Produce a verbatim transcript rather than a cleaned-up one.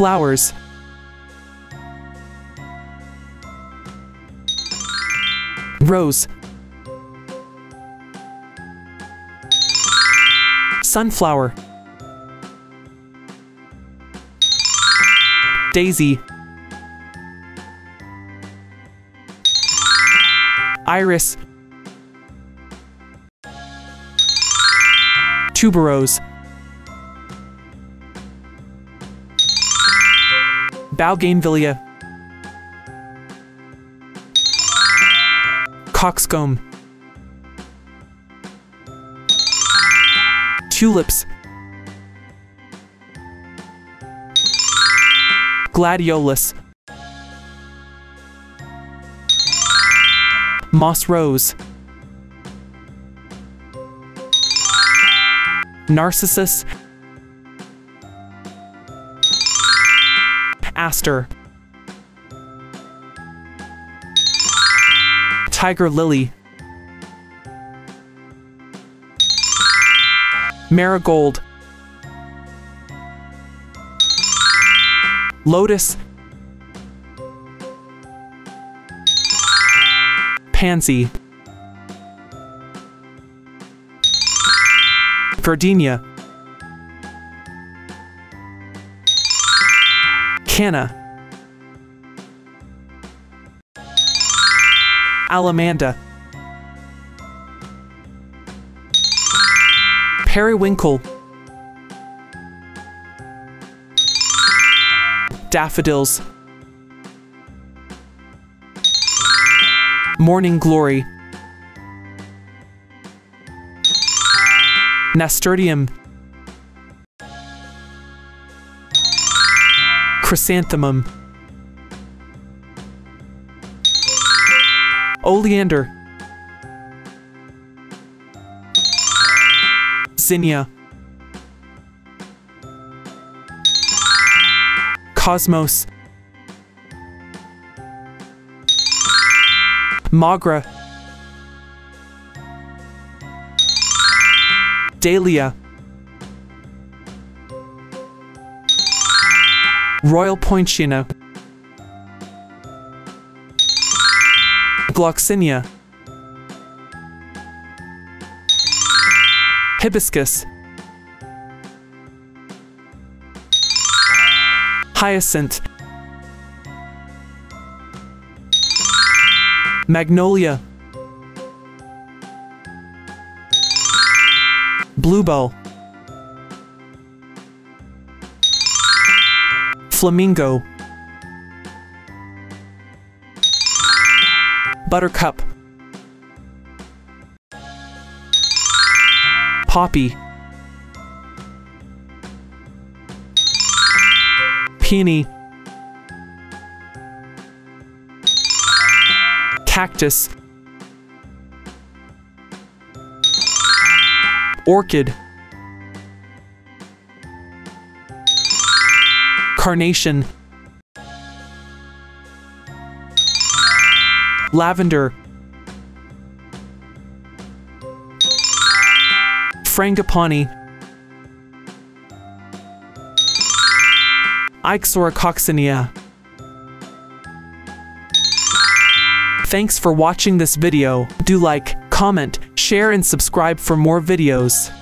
flowers. Rose. Sunflower. Daisy. Iris. Tuberose. Bougainvillea. Coxcomb. Tulips. Gladiolus. Moss rose. Narcissus. Aster. Tiger lily. Marigold. Lotus. Pansy. Gardenia. Canna. Alamanda. Periwinkle. Daffodils. Morning glory. Nasturtium. Chrysanthemum. Oleander. Zinnia. Cosmos. Magra. Dahlia. Royal Poinciana. Gloxinia. Hibiscus. Hyacinth. Magnolia. Bluebell. Flamingo. Buttercup. Poppy. Peony. Cactus. Orchid. Carnation. Lavender. Frangipani. Ixora coccinea. Thanks for watching this video. Do like, comment, share and subscribe for more videos.